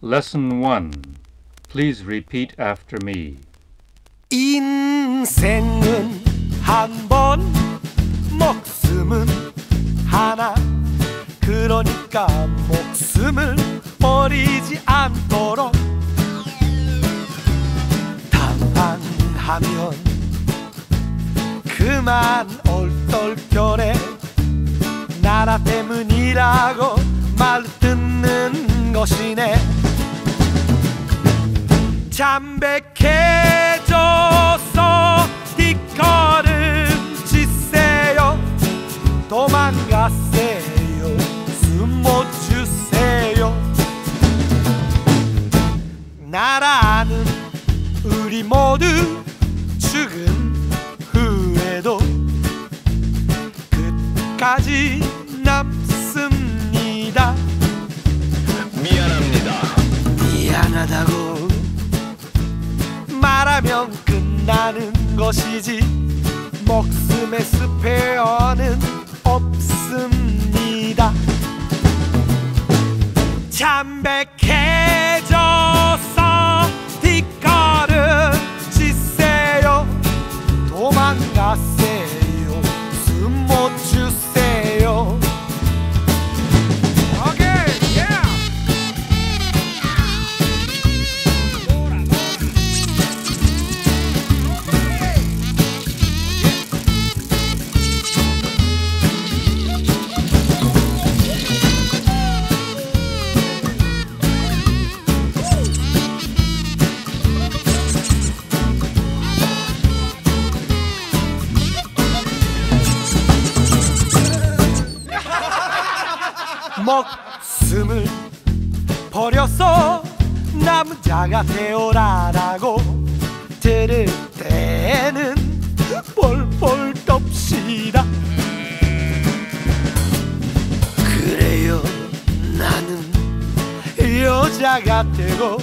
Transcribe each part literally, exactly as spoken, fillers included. Lesson one. Please repeat after me. 인생은 한 번, 목숨은 하나. 그러니까 목숨을 버리지 않도록 당황하면 그만 얼떨결에 나라 때문이라고 말 듣는 것이네. 잠백해져서 뒷걸음치세요. 도망가세요. 숨 못 주세요. 나라는 우리 모두 죽은 후에도 끝까지 남습니다. 미안합니다. 미안하다고 말하면 끝나는 것이지 목숨의 스페어는 없습니다. 참백해져서 뒷걸음치세요. 도망가세요. 숨 못 주세요. 목숨을 버려서 남자가 되어라라고 들을 때는 뻘뻘 떱시다. 그래요, 나는 여자가 되고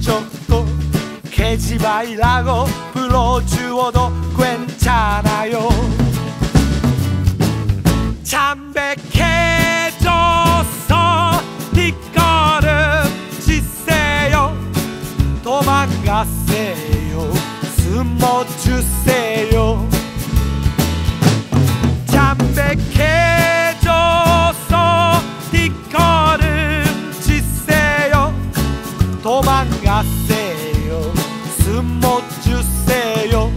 적도 계집아이라고 불러주어도 괜찮아요. 담백해져서 뒷걸음치세요. 도망가세요. 숨 못 주세요. 담백해져서 뒷걸음치세요. 도망가세요. 숨 못 주세요.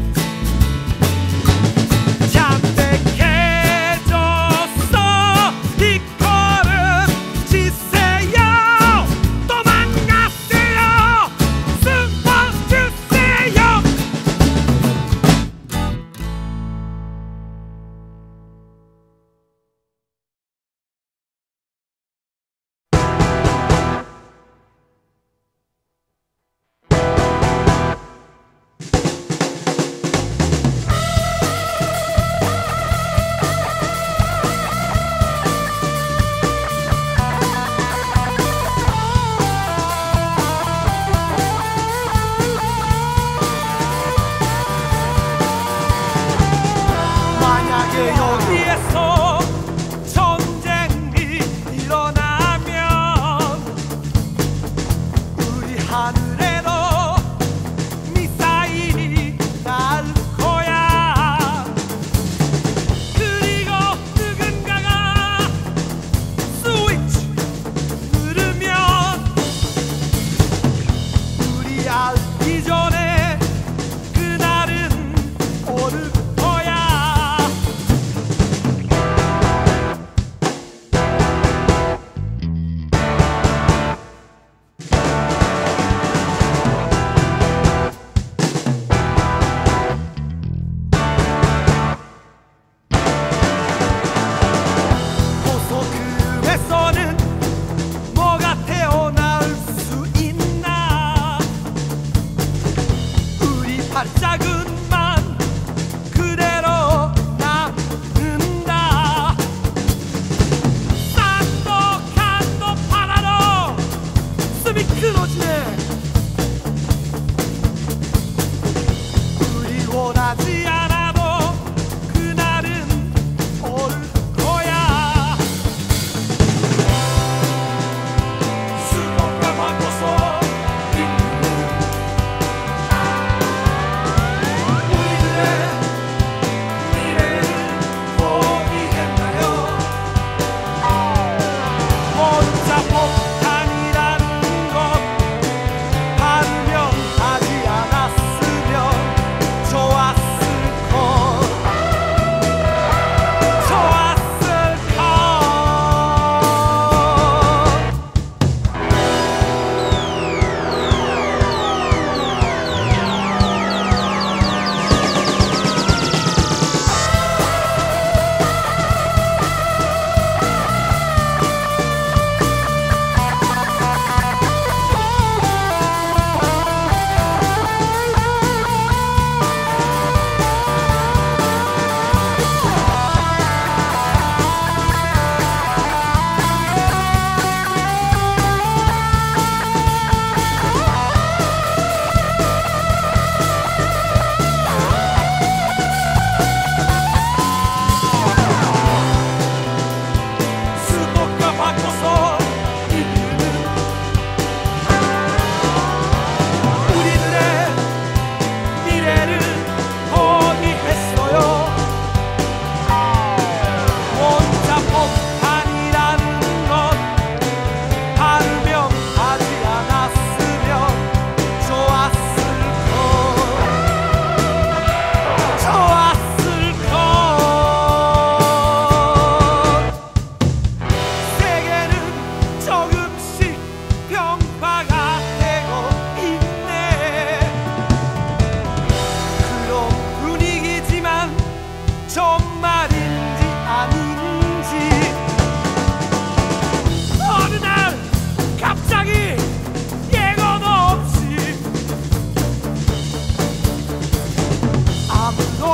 We're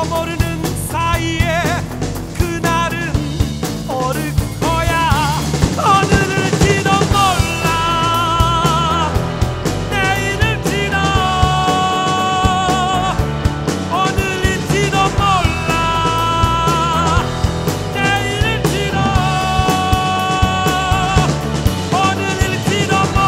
머무르는 사이에 그날은 오를 거야. 오늘일지도 몰라, 내일일지도, 오늘일지도 몰라, 내일일지도, 오늘일지도 몰라, 내일일지도. Ah!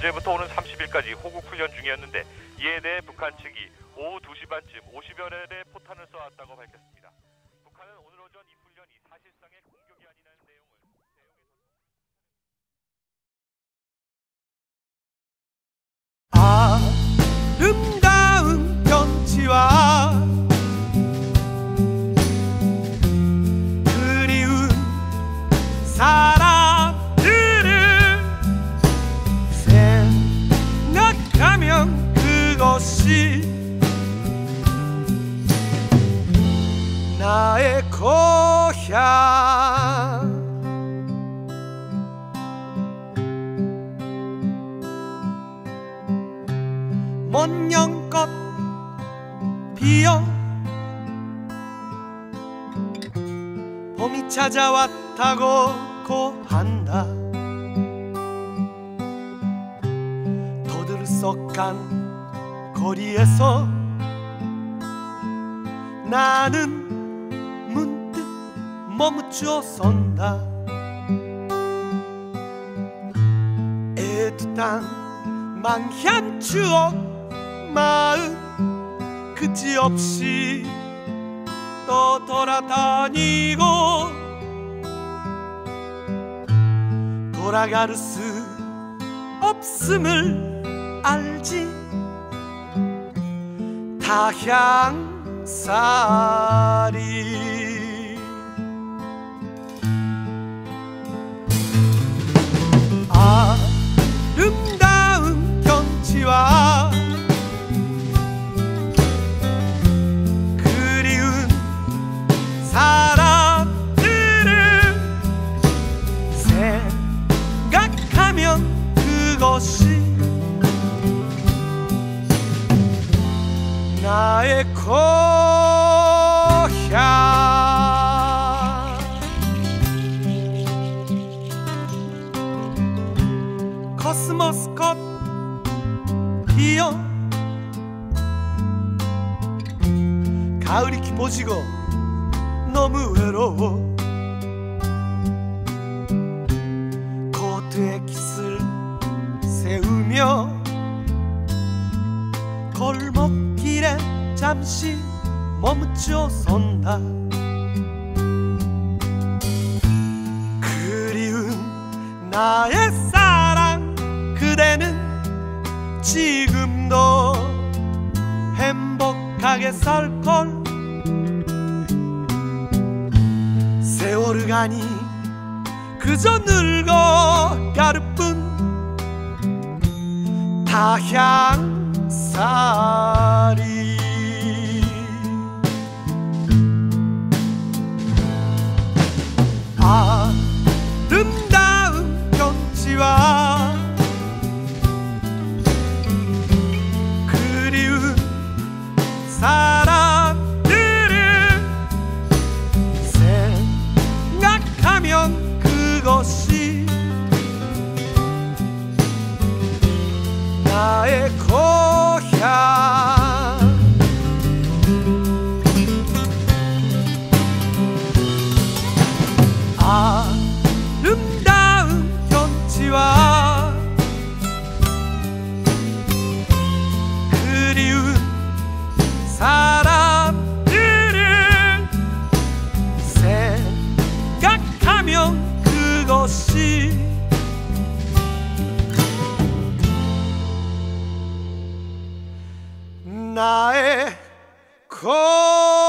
어제부터 오는 삼십 일까지 호국 훈련 중이었는데 이에 대해 북한 측이 오후 두 시 반쯤 오십여 례의 포탄을 쏘았다고 밝혔습니다. 북한은 오늘 오전 이 훈련이 사실상의 공격이 아니라는 내용을 아름다운 경치와 그리운 사랑 그것이 나의 고향. 먼 연꽃 피어 봄이 찾아왔다고 고한다. 더들썩한 거리에서 나는 문득 멈춰 선다. 애틋한 망한 추억 마음 그치없이 또 돌아다니고 돌아갈 수 없음을 알지. 타향살이 아름다운 경치와 그리운 사람들을 생각하면 그것이 나의 고향. 코스모스 꽃 피어 가을이 깊어지고 너무 외로워. 코트에 깃을 세우며 골목 잠시 멈춰 선다. 그리운 나의 사랑 그대는 지금도 행복하게 살걸. 세월을 가니 그저 늙어가를 뿐 타향살이. 아름다운 경치와 그리운 사람들을 생각하면 그것이 나의 고향. 아름다운 경치와 그리운 사람들을 생각하면 그것이 나의 고향.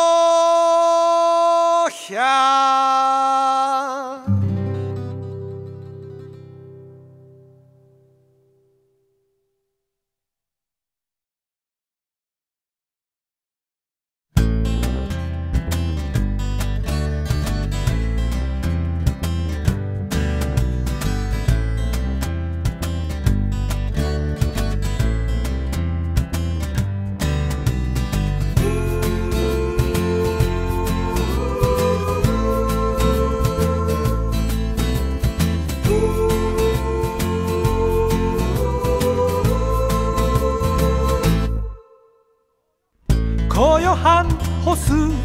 고요한 호수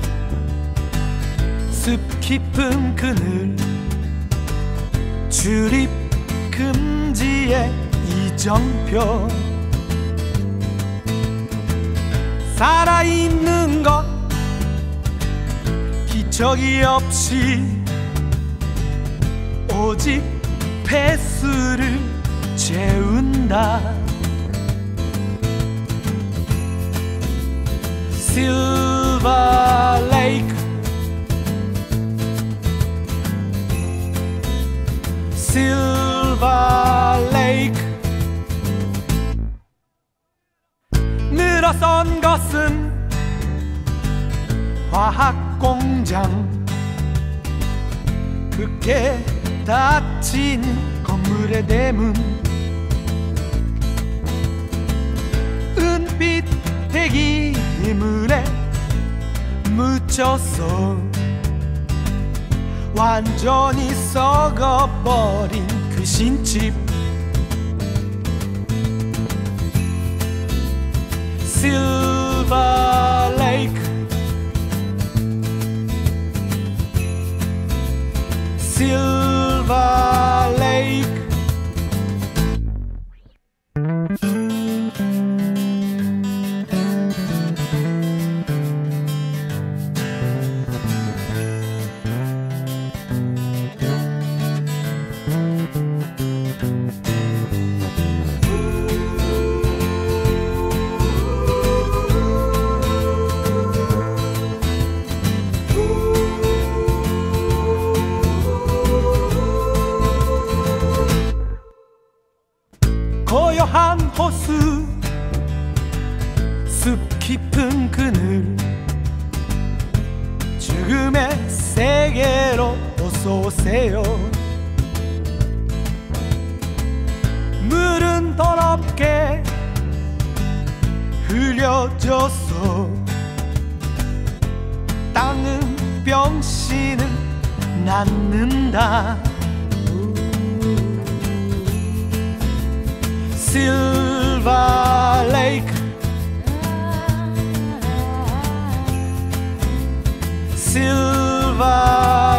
숲 깊은 그늘 출입 금지에 이정표. 살아있는 것 기척이 없이 오직 폐수를 채운다. Silver Lake, Silver Lake. 늘어선 것은 화학 공장, 굳게 닫힌 건물의 대문. 은빛 대기물에 묻혀서 완전히 썩어버린 그 신집. Silver Lake, Silver Lake. 고요한 호수, 숲 깊은 그늘, 죽음의 세계로 어서오세요. 물은 더럽게 흘려져서 땅은 병신을 낳는다. Silver Lake, Silver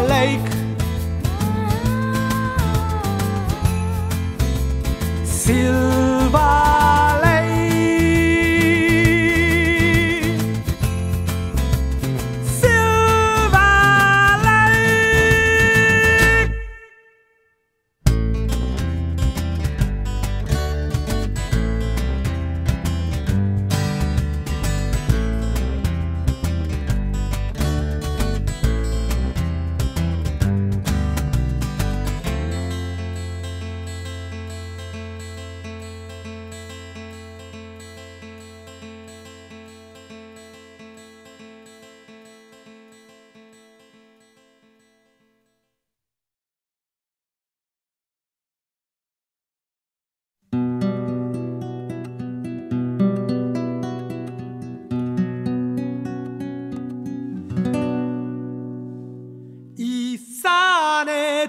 Lake, Silver Lake, Silver Lake.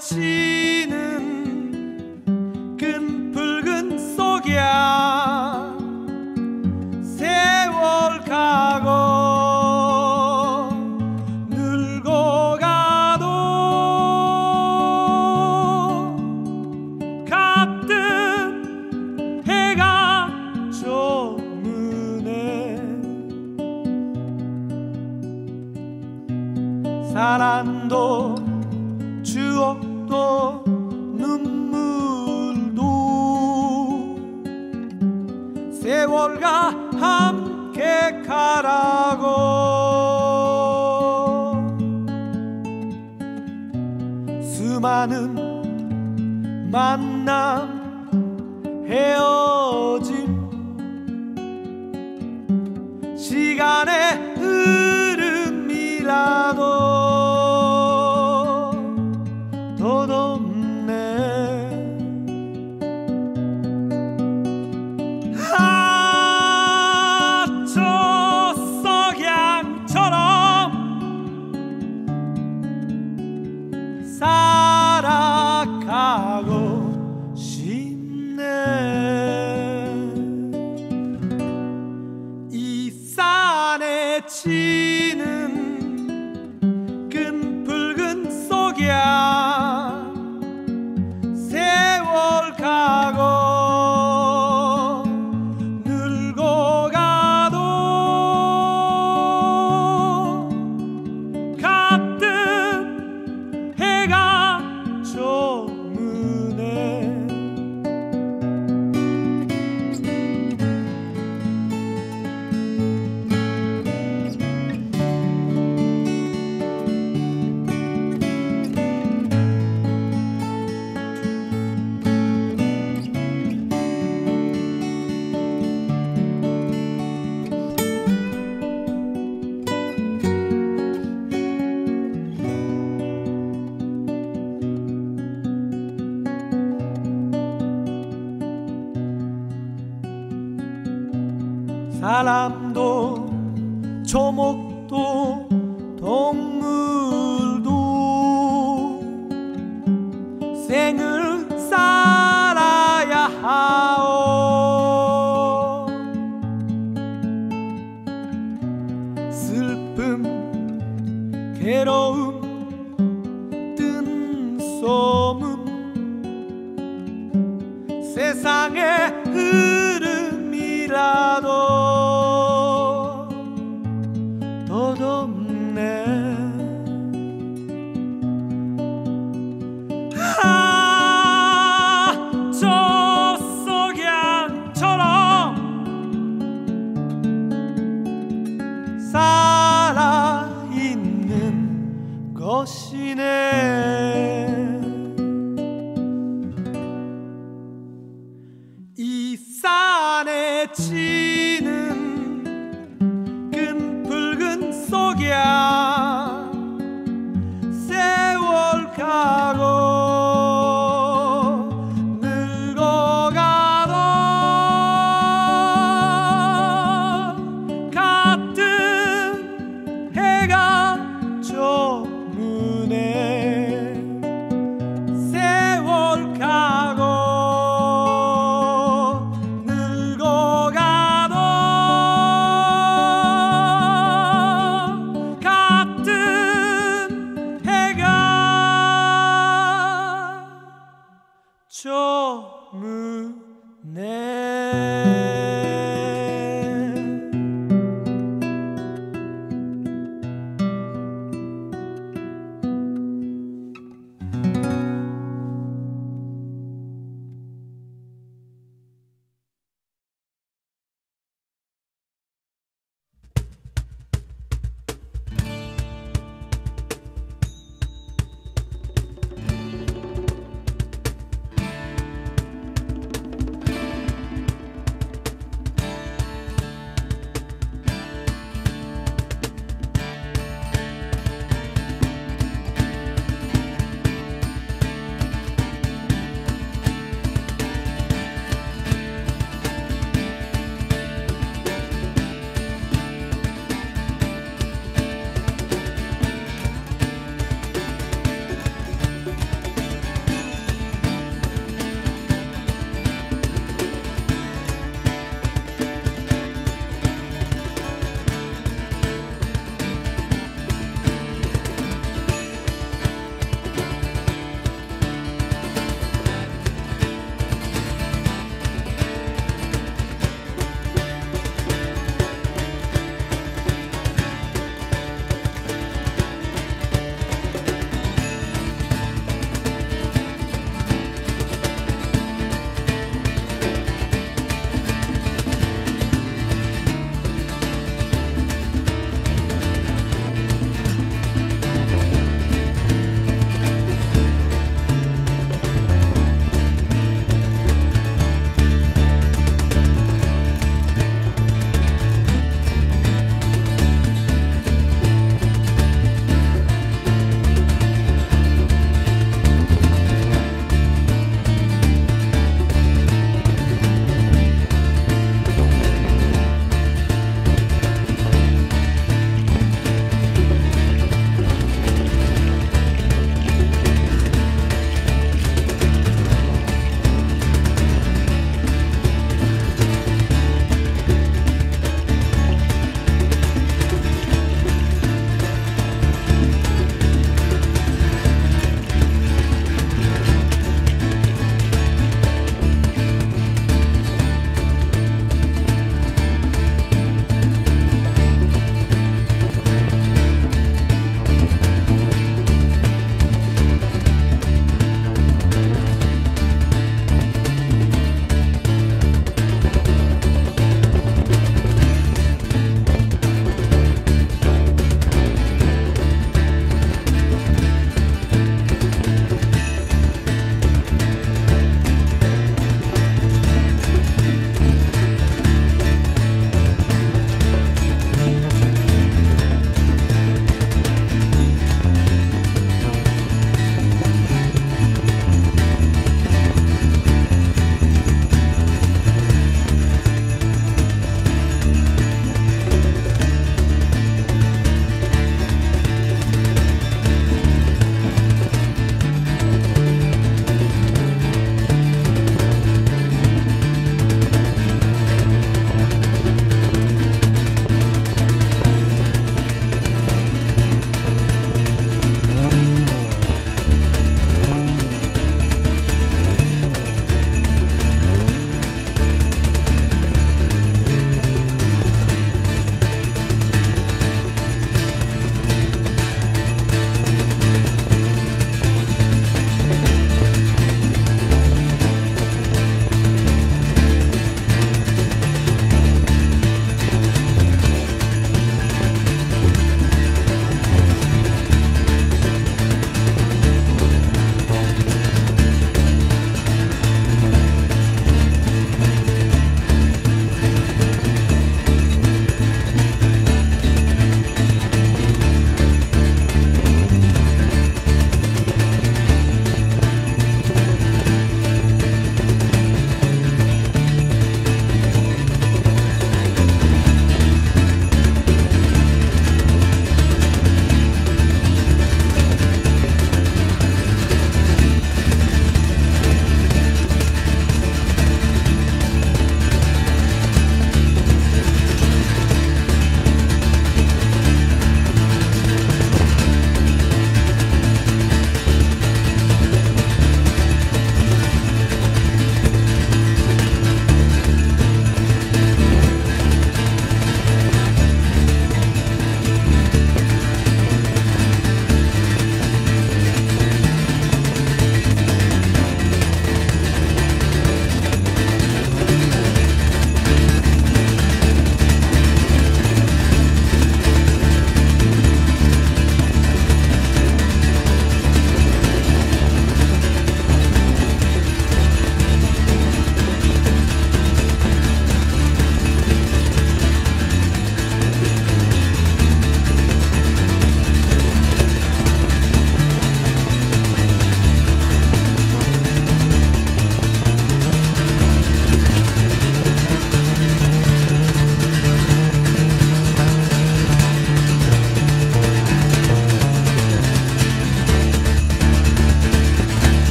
지는 금 붉은 속이야. 세월 가고 늙고 가도 같은 해가 저무네. 사랑도 추억 눈물도 세월과 함께 가라고. 수많은 만남 헤어짐, 시간의 흐름이라도 살아가고 싶네. 이 산에 지는 금 붉은 속이야. 세월 가고 사람도 초목도 동물도 생을 살아야 하오. 슬픔 괴로움 뜬소문 세상의 흐름이라도 살아있는 것이네. 이 산에 지는 끈 붉은 속이야.